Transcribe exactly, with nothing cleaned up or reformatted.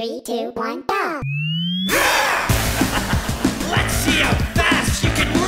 Three, two, one, go! Yeah! Let's see how fast you can